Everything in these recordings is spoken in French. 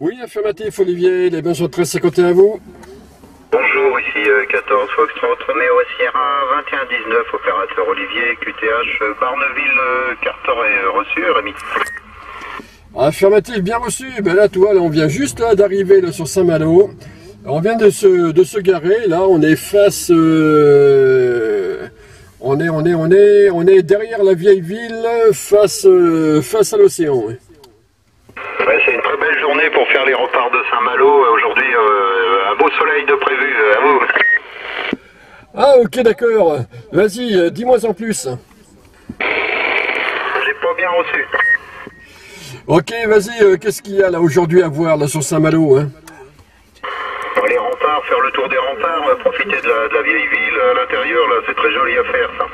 Oui, affirmatif, Olivier, les bains sur 1351 à vous. Bonjour, ici 14 Foxtrot Romeo Sierra 2119, opérateur Olivier, QTH Barneville, Cartor et reçu, Rémi. Affirmatif, bien reçu. Ben là, tu vois, là, on vient juste d'arriver sur Saint-Malo. On vient de se garer. Là, on est face. On est derrière la vieille ville, face à l'océan. Ouais. Ouais, c'est une très belle journée pour faire les reparts de Saint-Malo. Aujourd'hui, un beau soleil de prévu. À vous. Ah, ok, d'accord. Vas-y, dis-moi en plus. J'ai pas bien reçu. Ok, vas-y, qu'est-ce qu'il y a là aujourd'hui à voir là sur Saint-Malo hein? Les remparts, faire le tour des remparts, profiter de la vieille ville à l'intérieur, là, c'est très joli à faire ça.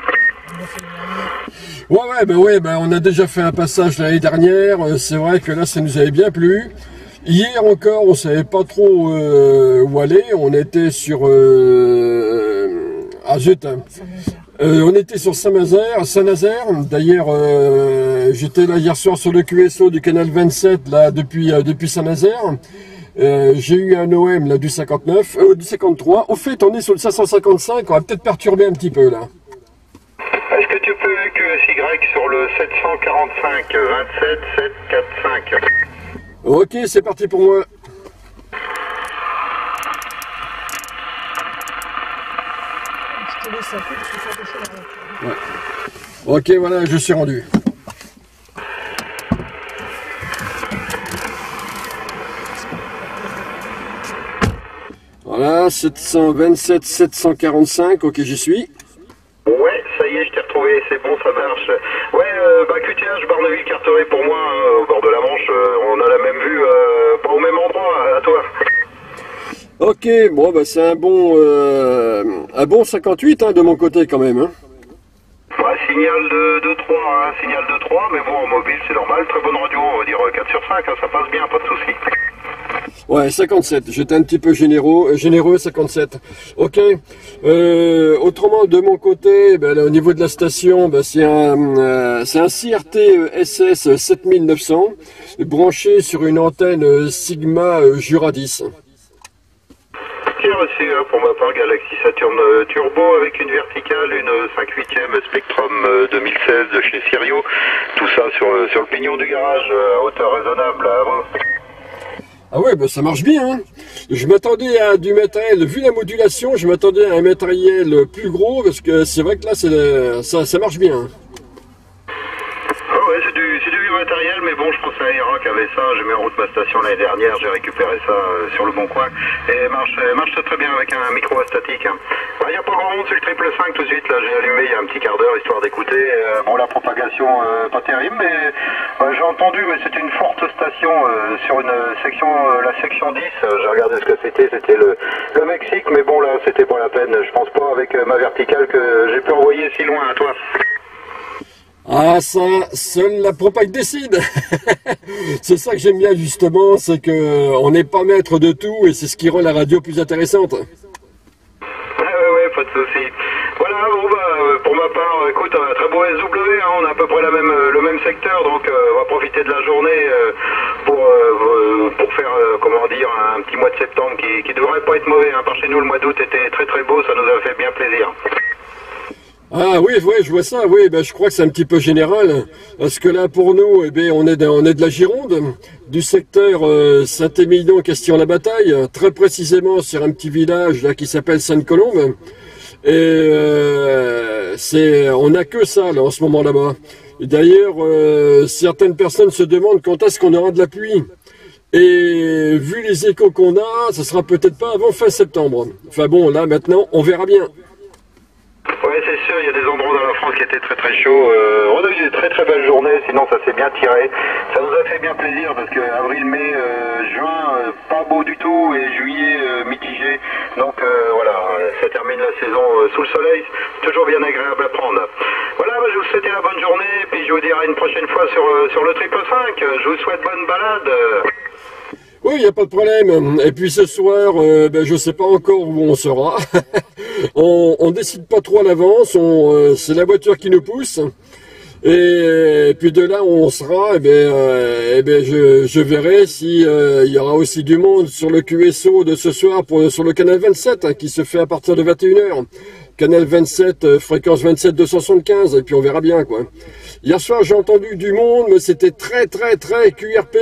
Ouais, on a déjà fait un passage l'année dernière, c'est vrai que là ça nous avait bien plu. Hier encore, on savait pas trop où aller, on était sur... on était sur Saint-Nazaire, d'ailleurs j'étais là hier soir sur le QSO du canal 27 là depuis Saint-Nazaire. J'ai eu un OM là, du 53. Au fait, on est sur le 555, on va peut-être perturber un petit peu là. Est-ce que tu peux QSY sur le 745 27 745? Ok, c'est parti pour moi. Ouais. Ok, voilà, je suis rendu. Voilà, 727 745, ok, j'y suis. Ouais, ça y est, je t'ai retrouvé, c'est bon, ça marche. Ouais, QTH, Barneville, Carteret pour moi, au bord de la Manche, on a la même vue, pas au même endroit, à toi. Ok, bon, bah, c'est un bon 58 hein, de mon côté quand même. Hein. Ouais, signal de 3, hein, signal de 3, mais bon, en mobile c'est normal, très bonne radio, on va dire 4 sur 5, hein, ça passe bien, pas de soucis. Ouais, 57, j'étais un petit peu généreux, 57. Ok, autrement de mon côté, ben, là, au niveau de la station, ben, c'est un CRT-SS 7900 branché sur une antenne Sigma Juradis. Reçu pour ma part Galaxy Saturn Turbo avec une verticale, une 5/8e Spectrum 2016 de chez Sirio, tout ça sur le pignon du garage à hauteur raisonnable. Ah ouais, bah ça marche bien. Hein. Je m'attendais à du matériel, vu la modulation, je m'attendais à un matériel plus gros parce que c'est vrai que là ça marche bien. Ouais, c'est du matériel, mais bon, je pense à Aéra qui avait ça, j'ai mis en route ma station l'année dernière, j'ai récupéré ça sur le bon coin, et marche très bien avec un micro à statique. Hein. Bah, il n'y a pas grand monde sur le 555 tout de suite, là j'ai allumé il y a un petit quart d'heure histoire d'écouter. Bon, la propagation, pas terrible, mais j'ai entendu, mais c'est une forte station sur une section, la section 10, j'ai regardé ce que c'était le Mexique, mais bon, là c'était pas la peine, je pense pas avec ma verticale que j'ai pu envoyer si loin à toi. Ah ça, seule la propagande décide. C'est ça que j'aime bien justement, c'est que on n'est pas maître de tout et c'est ce qui rend la radio plus intéressante. Ouais, pas de souci. Voilà, bon, bah, pour ma part, écoute, un très beau SW, hein, on a à peu près le même secteur, donc on va profiter de la journée pour faire, comment dire, un petit mois de septembre qui devrait pas être mauvais. Hein. Par chez nous, le mois d'août était très très beau, ça nous a fait bien plaisir. Ah oui, ouais, je vois ça, oui, ben, je crois que c'est un petit peu général, parce que là, pour nous, eh bien, on est de la Gironde, du secteur Saint-Émilion-Castillon-la-Bataille, très précisément sur un petit village là qui s'appelle Sainte-Colombe, et on n'a que ça là en ce moment là-bas. D'ailleurs, certaines personnes se demandent quand est-ce qu'on aura de la pluie, et vu les échos qu'on a, ça sera peut-être pas avant fin septembre. Enfin bon, là, maintenant, on verra bien. Ouais, c'est sûr, il y a des endroits dans la France qui étaient très très chauds. On a eu des très très belles journées, sinon ça s'est bien tiré. Ça nous a fait bien plaisir parce que avril, mai, juin, pas beau du tout et juillet mitigé. Donc voilà, ça termine la saison sous le soleil, toujours bien agréable à prendre. Voilà, bah, je vous souhaite la bonne journée et puis je vous dirai une prochaine fois sur le 555. Je vous souhaite bonne balade. Oui, il n'y a pas de problème. Et puis ce soir, ben, je ne sais pas encore où on sera. On décide pas trop à l'avance. C'est la voiture qui nous pousse. Et puis de là où on sera, je verrai s'il y aura aussi du monde sur le QSO de ce soir, sur le canal 27, hein, qui se fait à partir de 21h. Canal 27, fréquence 27 275, et puis on verra bien, quoi. Hier soir, j'ai entendu du monde, mais c'était très QRP.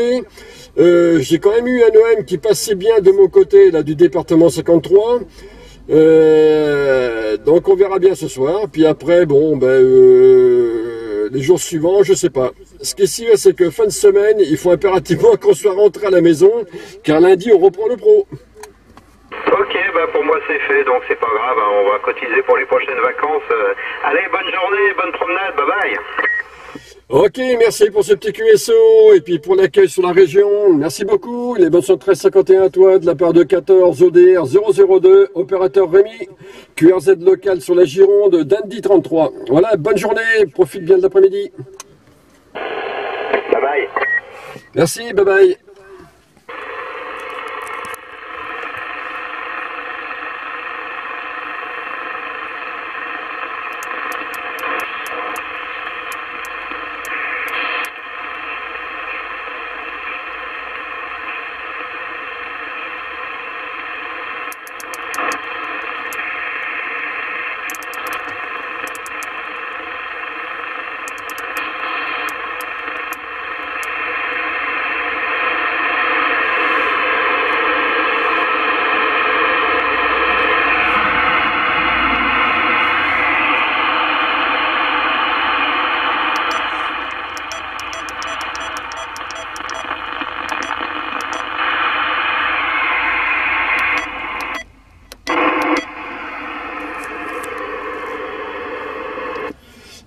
J'ai quand même eu un OM qui passait bien de mon côté, là, du département 53. Donc on verra bien ce soir. Puis après, bon, ben... les jours suivants, je sais pas. Ce qui est sûr, c'est que fin de semaine, il faut impérativement qu'on soit rentré à la maison, car lundi, on reprend le pro. Ok, bah pour moi c'est fait, donc c'est pas grave, hein, on va cotiser pour les prochaines vacances. Allez, bonne journée, bonne promenade, bye bye. Ok, merci pour ce petit QSO, et puis pour l'accueil sur la région, merci beaucoup. Les bonnes 1351 à toi, de la part de 14 ODR 002, opérateur Rémi, QRZ local sur la Gironde, Dundee 33. Voilà, bonne journée, profite bien de l'après-midi. Bye bye. Merci, bye bye.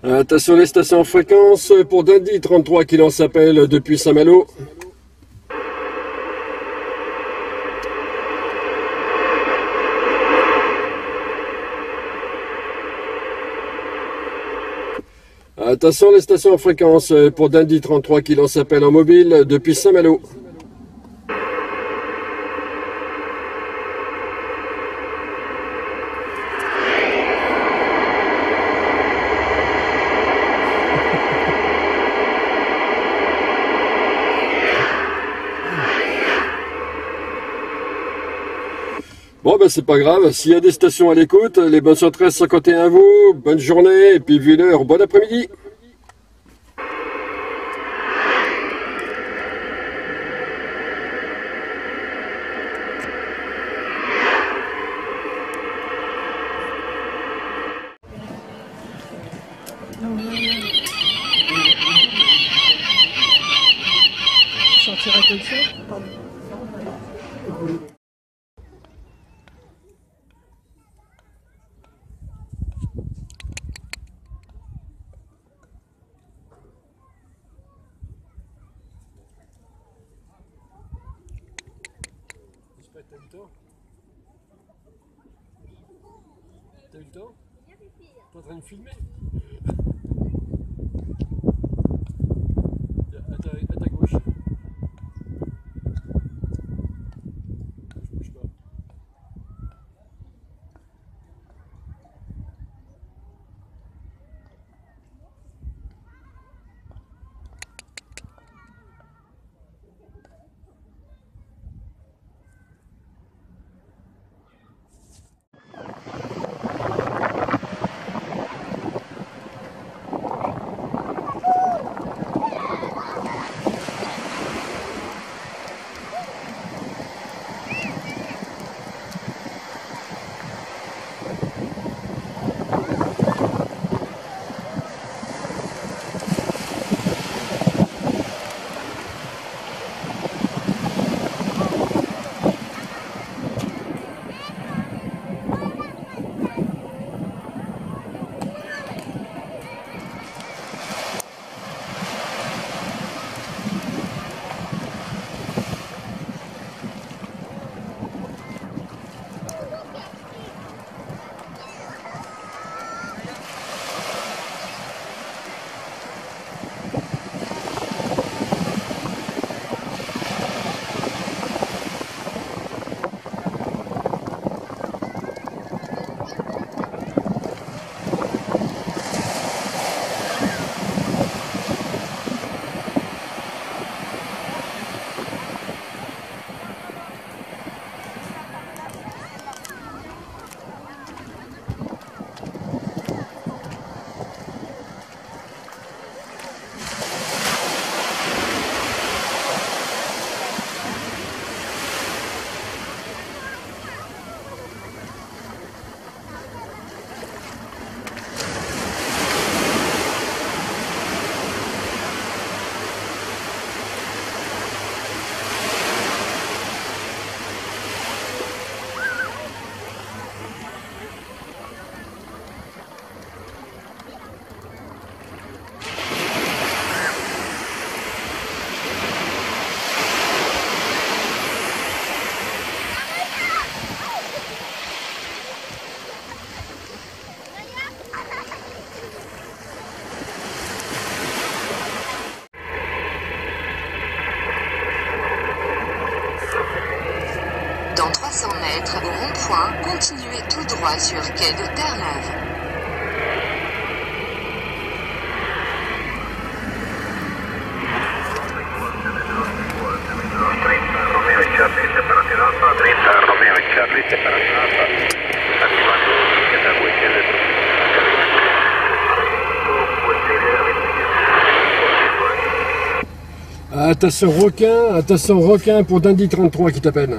Attention les stations en fréquence pour Dundee 33 qui lance appel depuis Saint-Malo. Attention les stations en fréquence pour Dundee 33 qui lance appel en mobile depuis Saint-Malo. Bon, ben c'est pas grave, s'il y a des stations à l'écoute, les bonnes 1351 à vous, bonne journée, et puis vu l'heure, bon après-midi. point, continuez tout droit sur quai de Terre-Neuve. Ah, t'as ce requin, pour Dundee 33 qui t'appelle.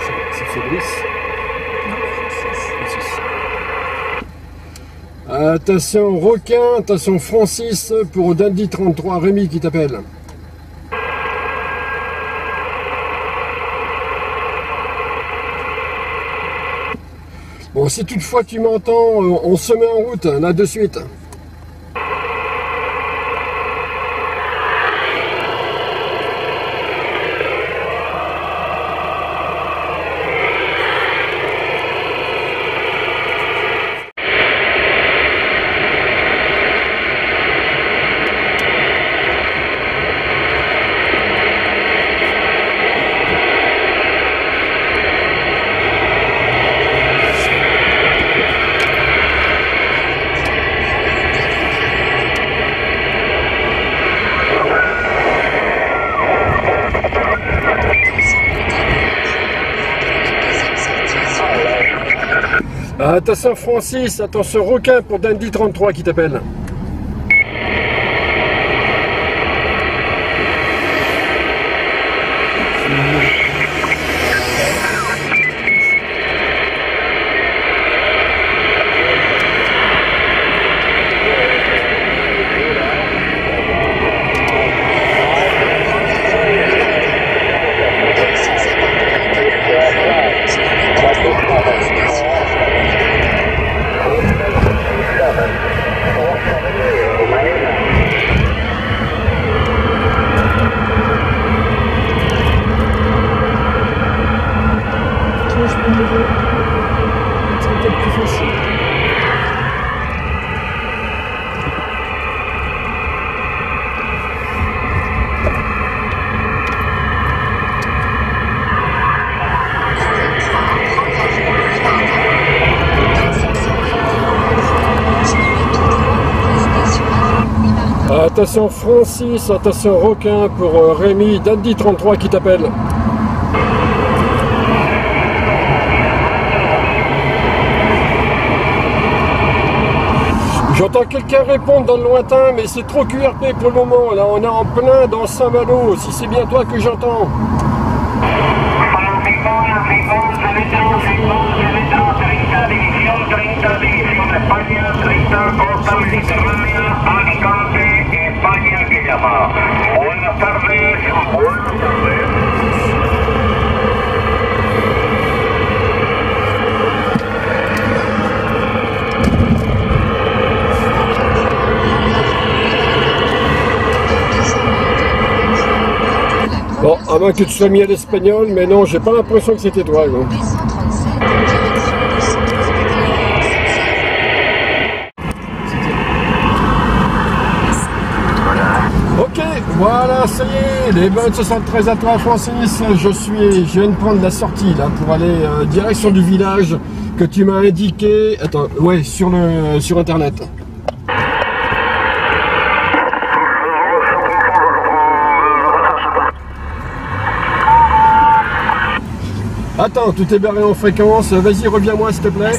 Ça fait Brice. Non, attention requin, attention Francis pour Dundee 33, Rémi qui t'appelle. Bon, si toutefois tu m'entends, on se met en route, là de suite. Attention Francis, attention requin pour Dundee 33 qui t'appelle. Attention Francis, attention requin pour Rémi, Dundee 33 qui t'appelle. J'entends quelqu'un répondre dans le lointain, mais c'est trop QRP pour le moment. Là, on est en plein dans Saint-Malo, si c'est bien toi que j'entends. Bon, à moins que tu sois mis à l'espagnol, mais non, j'ai pas l'impression que c'était toi, non. Voilà, ça y est, les bonnes 73 à toi Francis, je viens de prendre la sortie là pour aller direction du village que tu m'as indiqué, attends, ouais, sur internet. Attends, tout est barré en fréquence, vas-y reviens-moi s'il te plaît.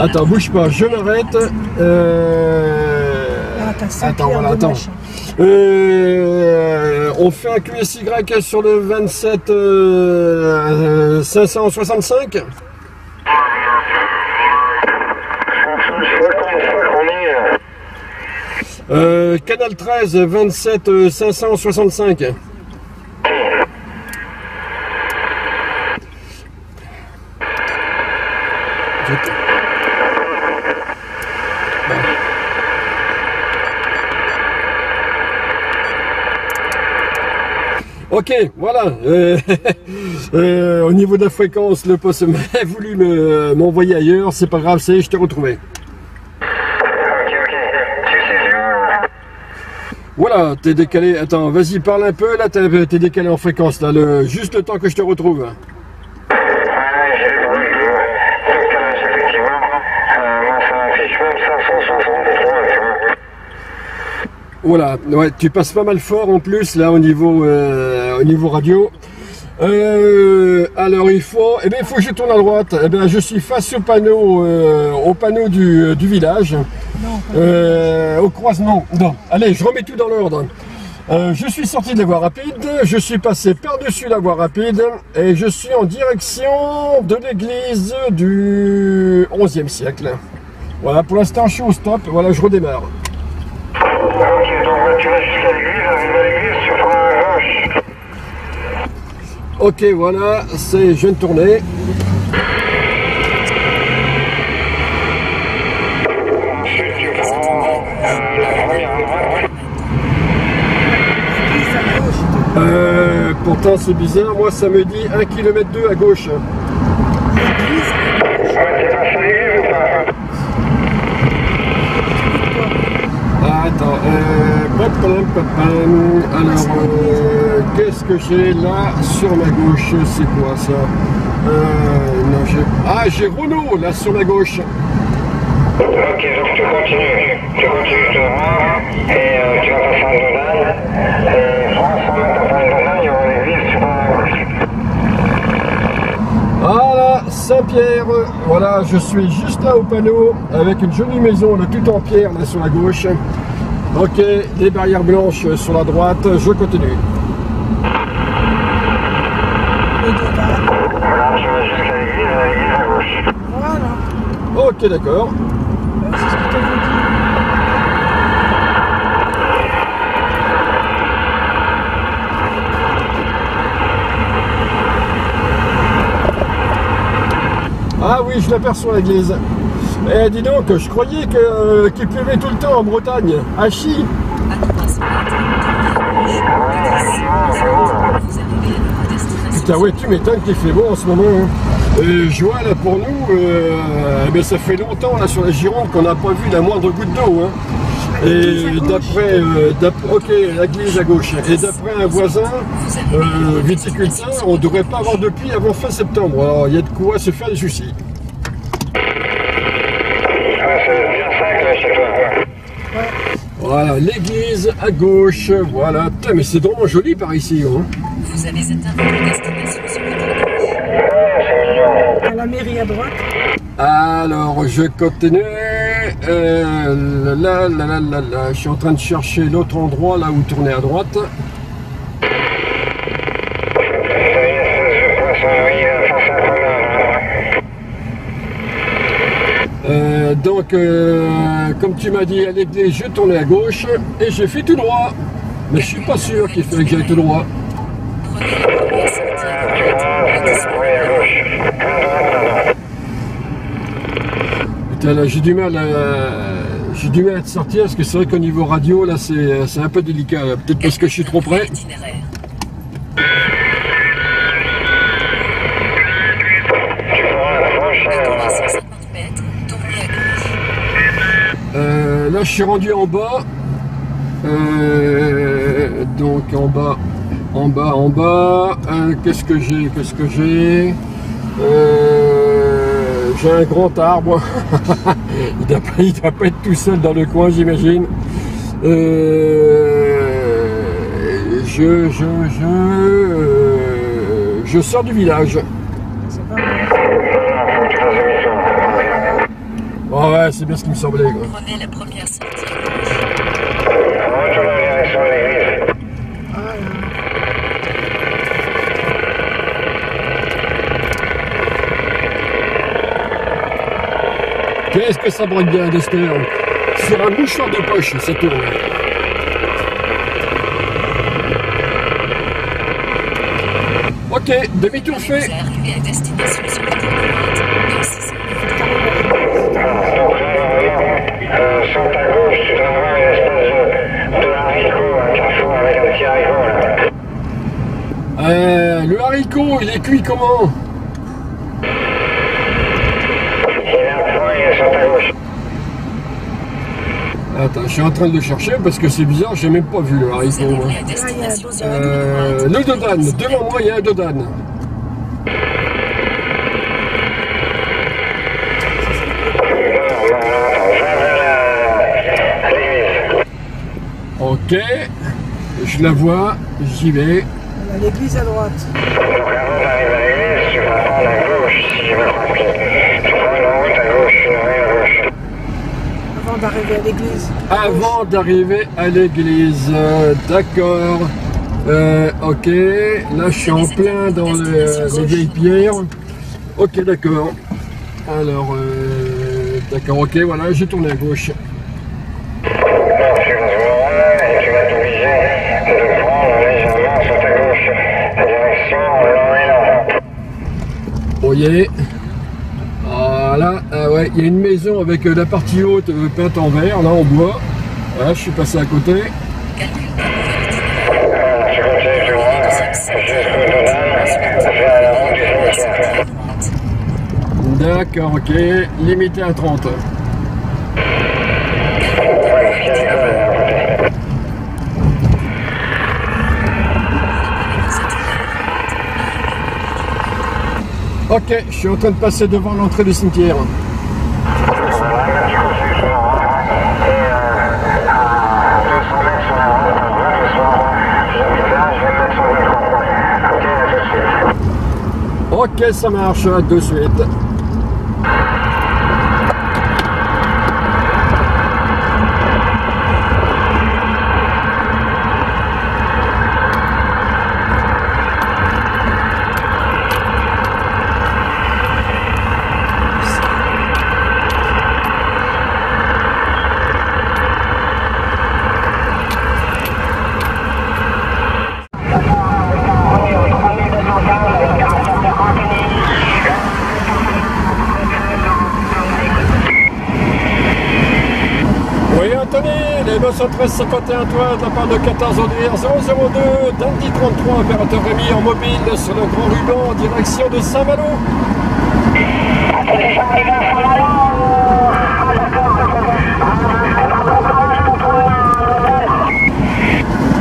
Attends, bouge pas, je m'arrête. Attends, voilà, attends. On fait un QSY sur le 27 565. Canal 13, 27 565. Ok, voilà. Au niveau de la fréquence, le poste a voulu m'envoyer ailleurs. C'est pas grave, c'est je t'ai retrouvé. Voilà, t'es décalé. Attends, vas-y, parle un peu. Là, t'es décalé en fréquence. Là, juste le temps que je te retrouve. Voilà, ouais, tu passes pas mal fort en plus là au niveau radio. Alors il faut que je tourne à droite. Eh bien, je suis face au panneau du village. Au croisement. Non. Allez, je remets tout dans l'ordre. Je suis sorti de la voie rapide, je suis passé par-dessus la voie rapide et je suis en direction de l'église du 11e siècle. Voilà, pour l'instant je suis au stop, voilà, je redémarre. Ok, voilà, c'est je viens de tourner. Pourtant c'est bizarre, moi ça me dit 1,2 km à gauche. Attends, alors, qu'est-ce que j'ai là sur ma gauche? C'est quoi ça? Non, j'ai Renault là sur ma gauche. Ok, donc tu continues droit et tu vas passer en Donagne. Et France, on va en Donagne, on va les sur la gauche. Voilà, Saint-Pierre, voilà, je suis juste là au panneau avec une jolie maison là, tout en pierre là sur la gauche. Ok, les barrières blanches sur la droite, je continue. Voilà, je vais jusqu'à l'église à gauche. Voilà. Ok, d'accord. C'est ce que tu as dit. Ah oui, je l'aperçois l'église. Eh, dis donc, je croyais qu'il pleuvait tout le temps en Bretagne. Ah, chi. Putain, ouais, tu m'étonnes qu'il fait beau en ce moment. Hein. Et je vois, là, pour nous, ben, ça fait longtemps, là, sur la Gironde, qu'on n'a pas vu la moindre goutte d'eau. Hein. Et d'après... ok, l'église à gauche. Et d'après un voisin, viticulteur, on ne devrait pas avoir de pluie avant fin septembre. Alors, il y a de quoi se faire des soucis. Voilà, l'église à gauche, voilà. Putain, mais c'est vraiment joli par ici, hein. Vous avez atteint votre destination sur le côté. La mairie à droite. Alors, je continue. Je suis en train de chercher l'autre endroit, là où tourner à droite. Donc, comme tu m'as dit à l'église, je tournais à gauche et j'ai fait tout droit. Mais je suis pas sûr qu'il fallait que j'aille tout droit. Putain, là, j'ai du mal à te sortir parce que c'est vrai qu'au niveau radio, là, c'est un peu délicat. Peut-être parce que je suis trop près. Là je suis rendu en bas, donc en bas, qu'est-ce que j'ai, j'ai un grand arbre, il doit pas être tout seul dans le coin j'imagine, je sors du village. Oh ouais, c'est bien ce qui me semblait. Quoi. Prenez la première sortie. Qu'est-ce que ça brûle bien, Dester? Sur un mouchoir de poche, ça tourne. Ok, demi-tour fait. Le haricot, gâteau, il est cuit comment? Attends, je suis en train de le chercher parce que c'est bizarre, j'ai même pas vu le haricot. Le dodane, devant moi il y a un dodane. Ok, je la vois, j'y vais. On a l'église à droite. Avant d'arriver à l'église. Avant d'arriver à l'église, d'accord. Ok, là je suis en plein dans les vieilles pierres. Ok, d'accord. Alors, d'accord, ok, voilà, j'ai tourné à gauche. Voyez, voilà, ouais, il y a une maison avec la partie haute peinte en vert, là en bois. Voilà, je suis passé à côté. D'accord, ok, limité à 30. Ok, je suis en train de passer devant l'entrée du cimetière. Ok, ça marche, de suite. Le 1351 toit de la part de 14 Audière 002 Dundee 33, opérateur Rémi en mobile sur le grand ruban en direction de Saint-Malo.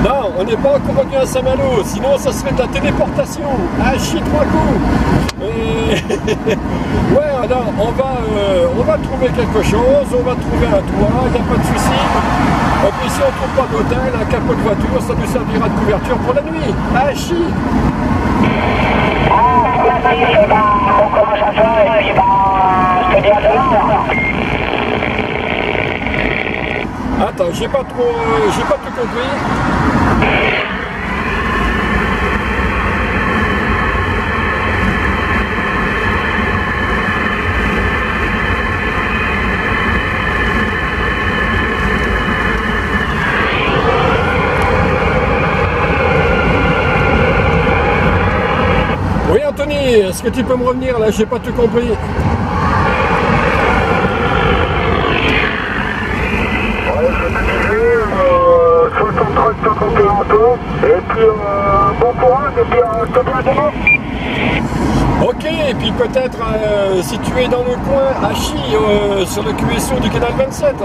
Non, on n'est pas encore revenu à Saint-Malo, sinon ça serait de la téléportation. Ah, chie trois coups. Et... ouais, alors on va trouver quelque chose, on va trouver un toit, il n'y a pas de souci. Et puis si on ne trouve pas d'hôtel, un capot de voiture, ça nous servira de couverture pour la nuit. Ah, chi. Attends, j'ai pas tout compris. Est-ce que tu peux me revenir là? J'ai pas tout compris. Ok, et puis peut-être si tu es dans le coin à Chi, sur le QSO du canal 27.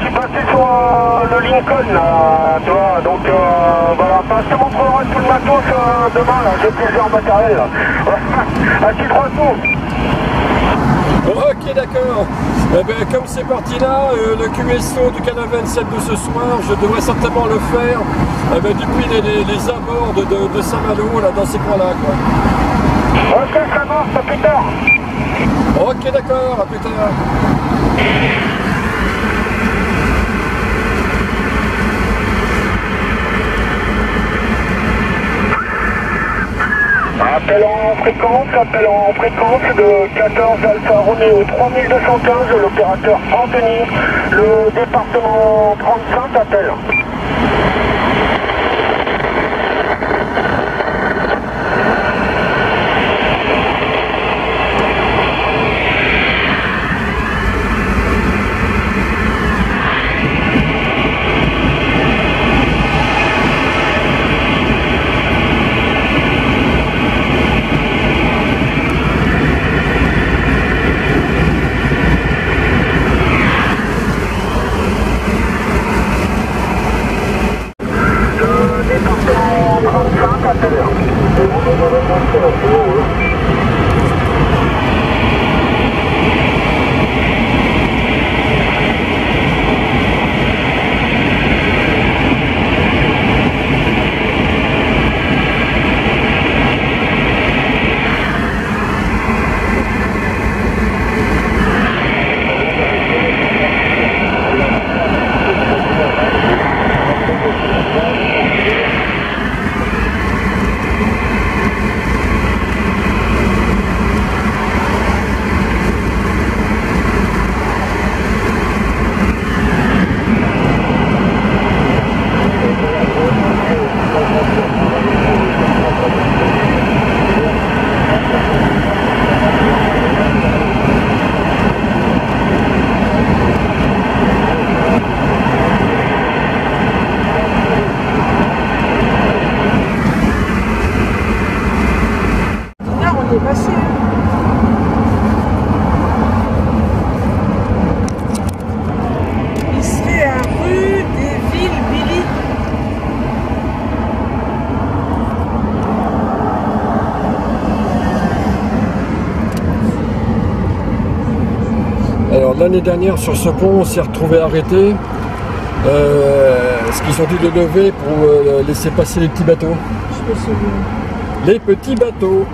Je suis passé sur le Lincoln là, tu vois, donc voilà, bah, je te montrerai tout le matos demain, j'ai plusieurs matériels. Un petit 300. Ok, d'accord. Eh ben, comme c'est parti là, le QSO du canal 27 de ce soir, je devrais certainement le faire depuis les abords de Saint-Malo, là, dans ces coins-là, quoi. Ok, ça marche, à plus tard. Ok, d'accord, à plus tard. Appel en fréquence de 14 Alpha Romeo 3215, l'opérateur Anthony, le département 35, appel. L'année dernière, sur ce pont, on s'est retrouvé arrêté. Ce qu'ils ont dû le lever pour laisser passer les petits bateaux. Je me souviens. Les petits bateaux.